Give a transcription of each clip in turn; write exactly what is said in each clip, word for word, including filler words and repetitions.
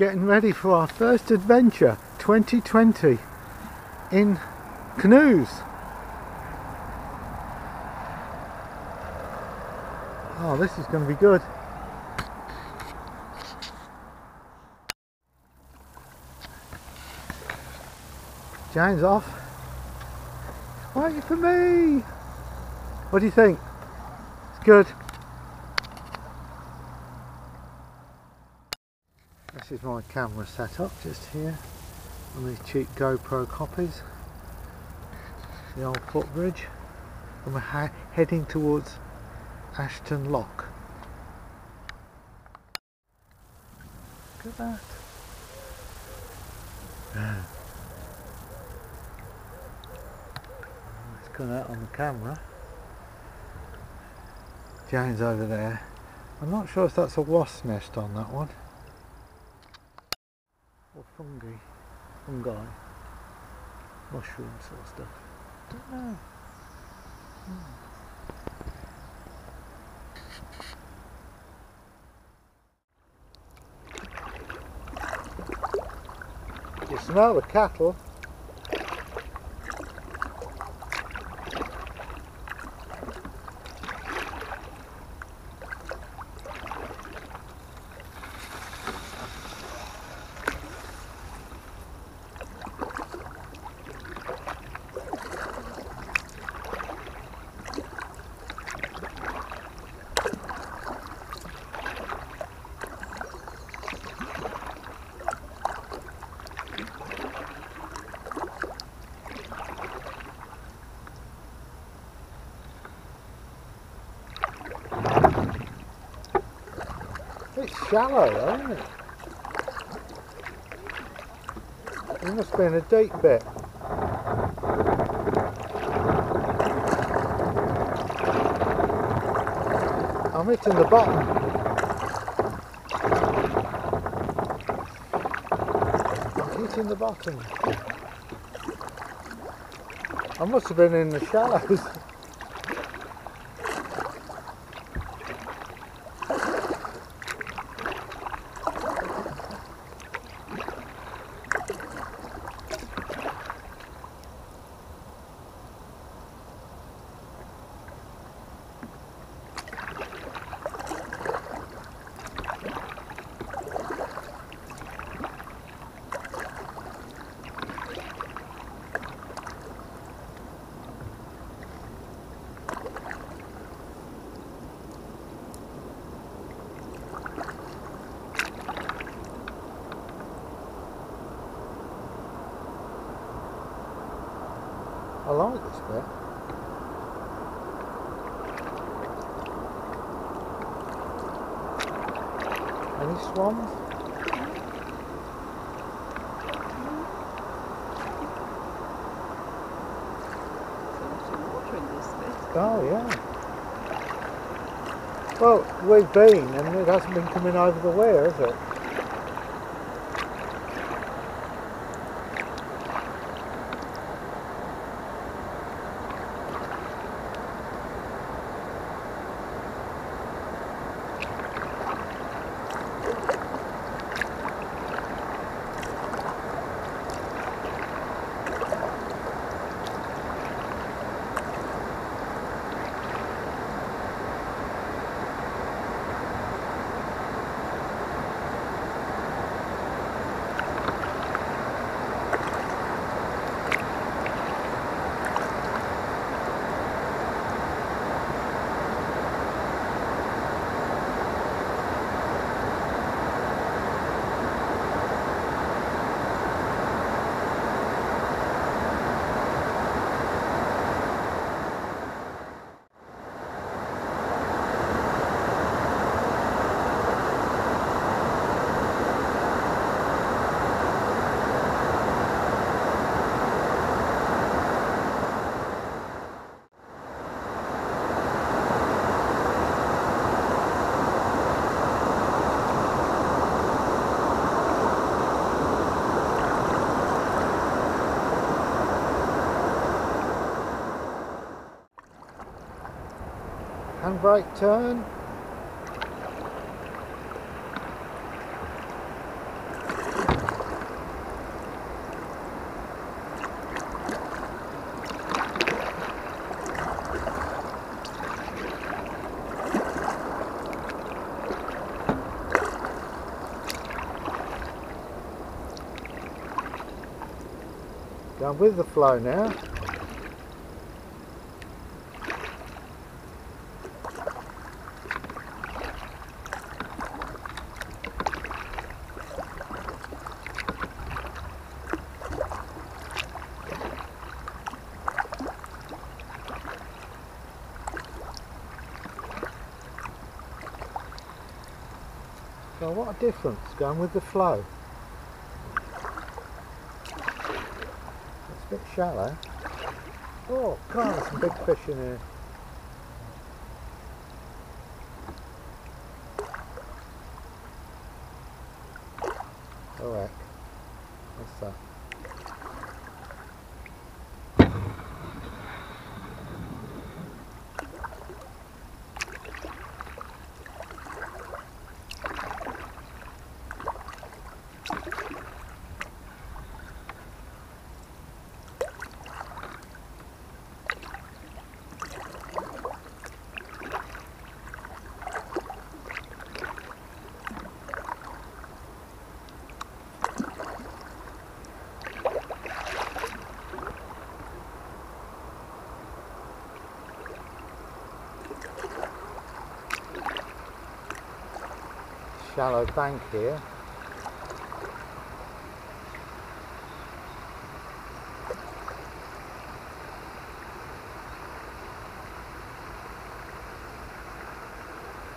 getting ready for our first adventure twenty twenty in canoes. Oh, this is going to be good. Jane's off. Wait for me! What do you think? It's good. This is my camera setup just here on these cheap GoPro copies. The old footbridge, and we're ha heading towards Ashton Lock. Look at that. Yeah. It's gone out on the camera. Jane's over there. I'm not sure if that's a wasp nest on that one. Or fungi. Fungi. Mushrooms sort of stuff. Don't know. Hmm. You smell the cattle. It's shallow, isn't it? It must be in a deep bit. I'm hitting the bottom. I'm hitting the bottom. I must have been in the shallows. I like this bit. Any swans? There's water in this bit. Oh yeah. Well, we've been and it hasn't been coming over the weir, has it? Handbrake turn. I'm with the flow now. So what a difference going with the flow. It's a bit shallow. Oh God, there's some big fish in here. Alright, what's that? Shallow bank here.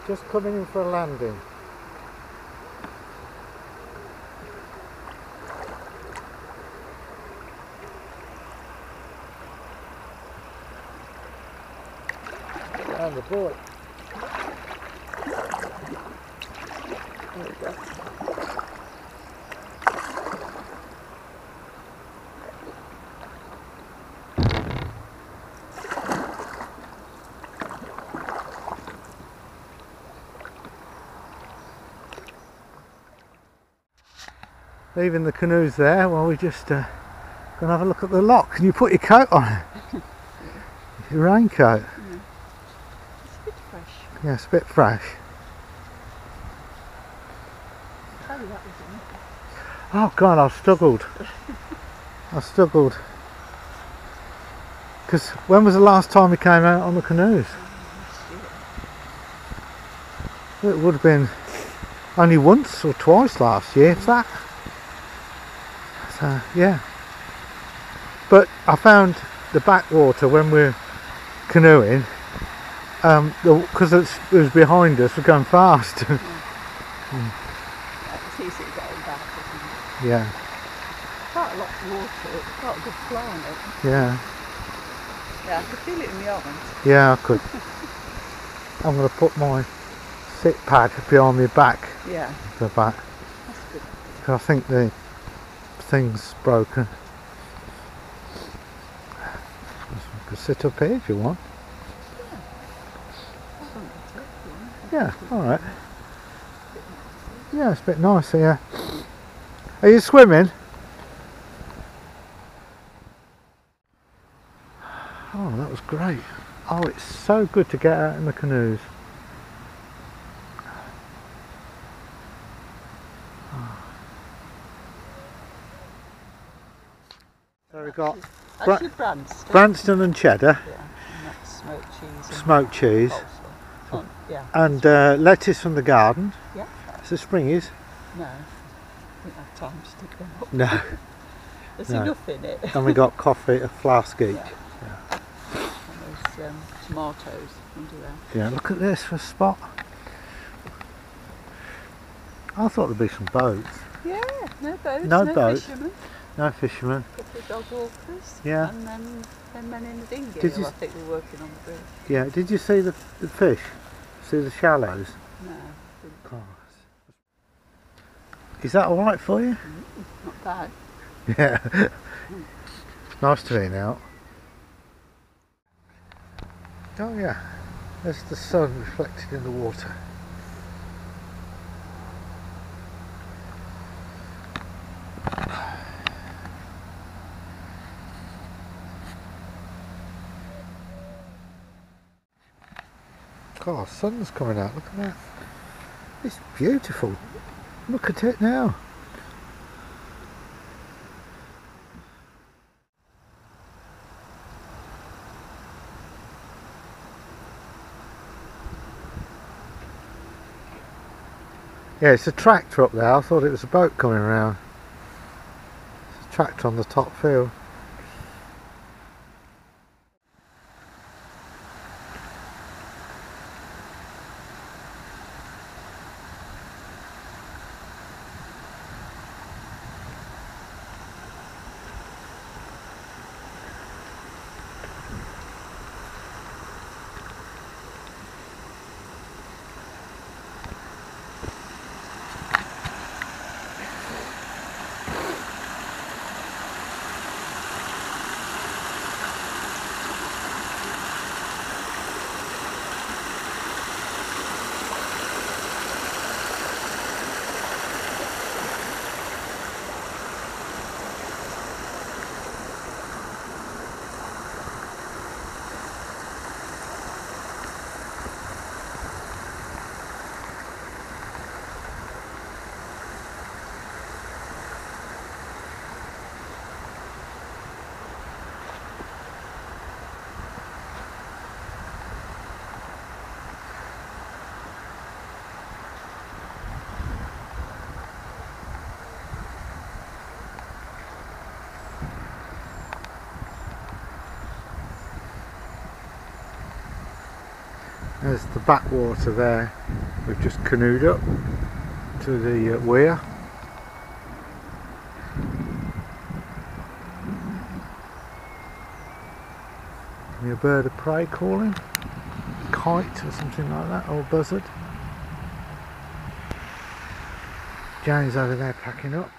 Just coming in for a landing. Down the board. There we go. Leaving the canoes there while we just uh, gonna have a look at the lock. Can you put your coat on? Your raincoat. Yeah. It's a bit fresh. Yeah, it's a bit fresh. Oh God, I've struggled. I've struggled. Because when was the last time we came out on the canoes? It would have been only once or twice last year, if that. So, yeah. But I found the backwater when we were canoeing, um, because it was behind us, we're going fast. Yeah. Quite a lot of water, it's quite a good flow on it. Yeah. Yeah, I could feel it in the arms. Yeah, I could. I'm going to put my sit pad behind my back. Yeah. The back. That's good. Because I think the thing's broken. You could sit up here if you want. Yeah. I don't get it, do you? Yeah, alright. Yeah, it's a bit nicer, yeah. Are you swimming? Oh, that was great. Oh, it's so good to get out in the canoes. Oh. So we've got Bra Branston. Branston and Cheddar. Yeah, and that's smoked cheese. And smoked cheese. Oh, yeah. And uh, lettuce from the garden. Yeah. Is it springies? No. I didn't have time to dig them up. No. There's no. enough in it. And we got coffee, a flask each. Yeah. Yeah. And there's um, tomatoes under there. Yeah, look at this for a spot. I thought there'd be some boats. Yeah, no boats, no, no boats. fishermen. No fishermen. A couple of dog walkers. Yeah. And then, then men in the dinghy did who you I think were working on the bridge. Yeah, did you see the, the fish? See the shallows? No. Is that alright for you? Not bad. Yeah. It's nice to be out. Oh yeah. There's the sun reflected in the water. God, the sun's coming out, look at that. It's beautiful. Look at it now. Yeah, it's a tractor up there. I thought it was a boat coming around. It's a tractor on the top field. There's the backwater there. We've just canoed up to the uh, weir. Your bird of prey calling, kite or something like that, or buzzard. Jane's over there packing up.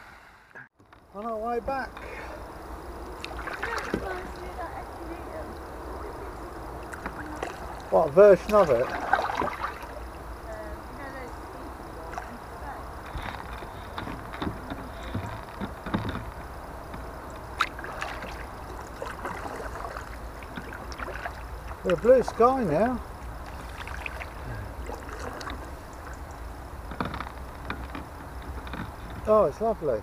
On our way back. What version of it? There's a blue sky now. Oh, it's lovely.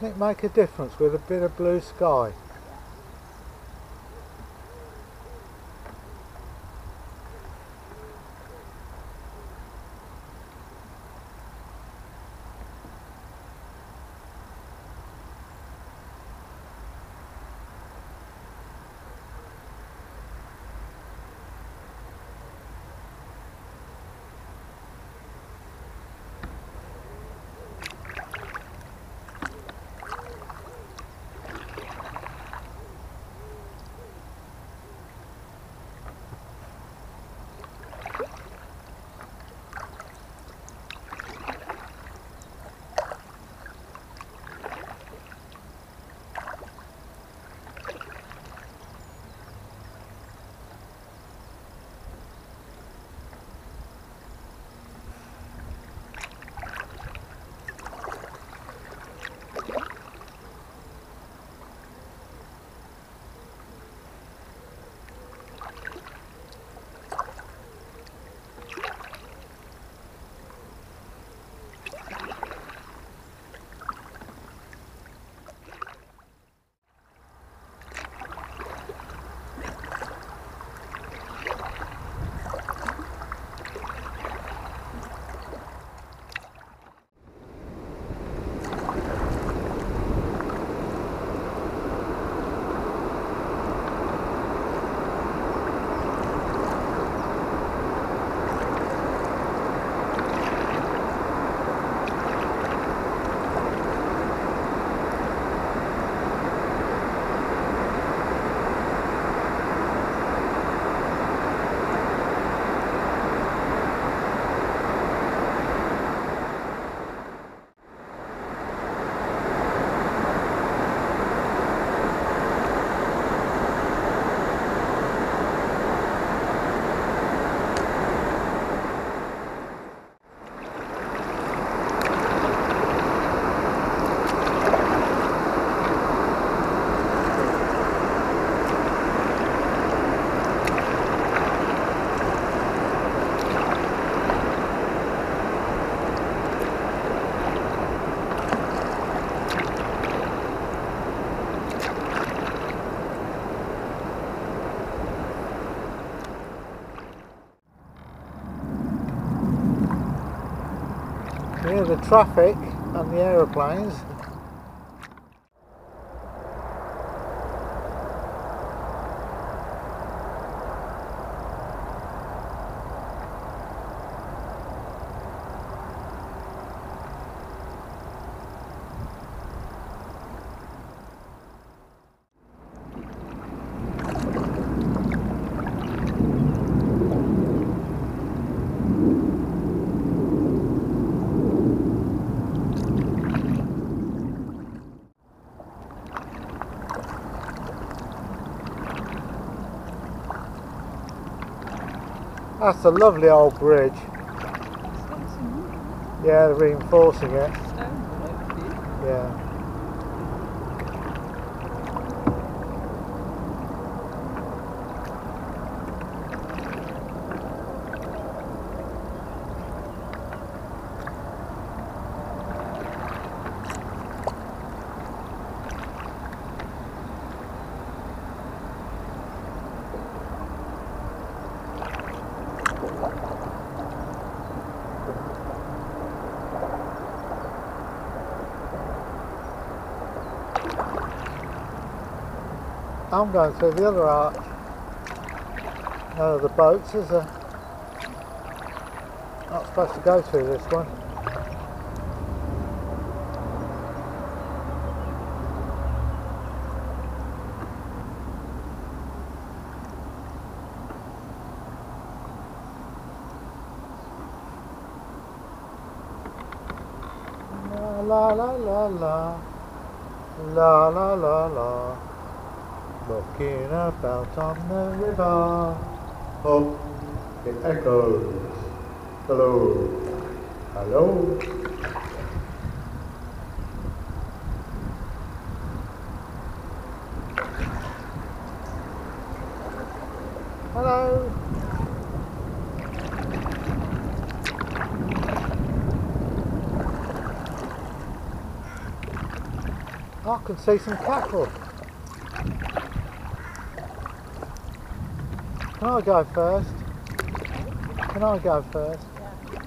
Doesn't it make a difference with a bit of blue sky? near the traffic and the aeroplanes. That's a lovely old bridge. Yeah, they're reinforcing it. Yeah. I'm going through the other arch. None of the boats, is there? Not supposed to go through this one. La la la la la la la la. Looking about on the river, oh, it echoes, hello, hello. Hello. I can see some cattle. Can I go first? Can I go first? Yeah.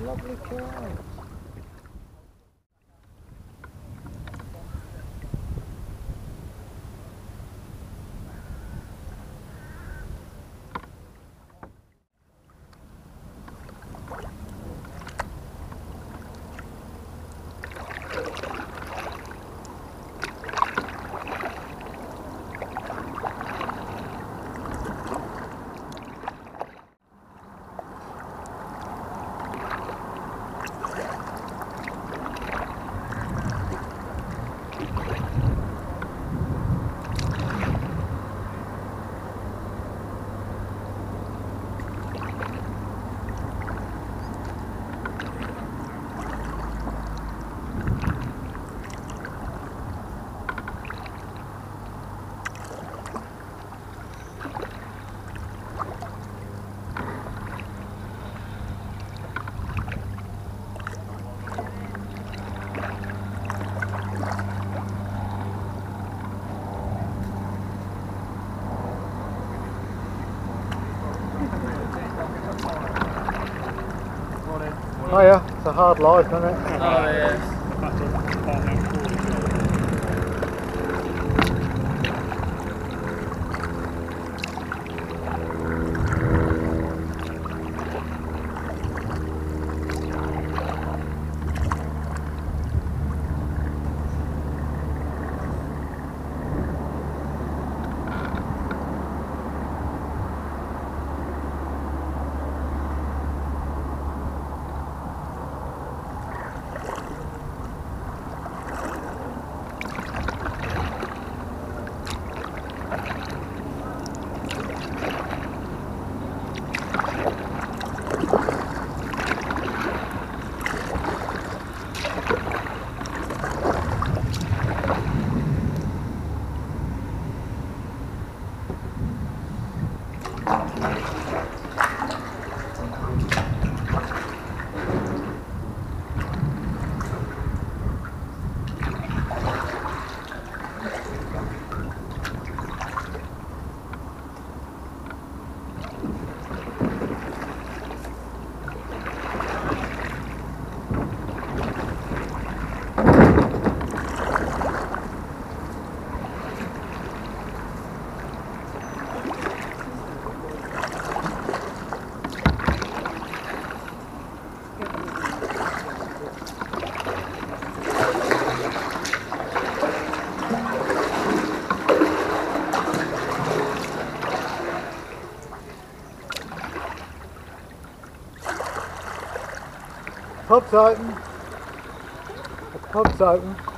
Lovely cow. Oh yeah, it's a hard life, isn't it? Oh yeah. The pub's open. The pub's open.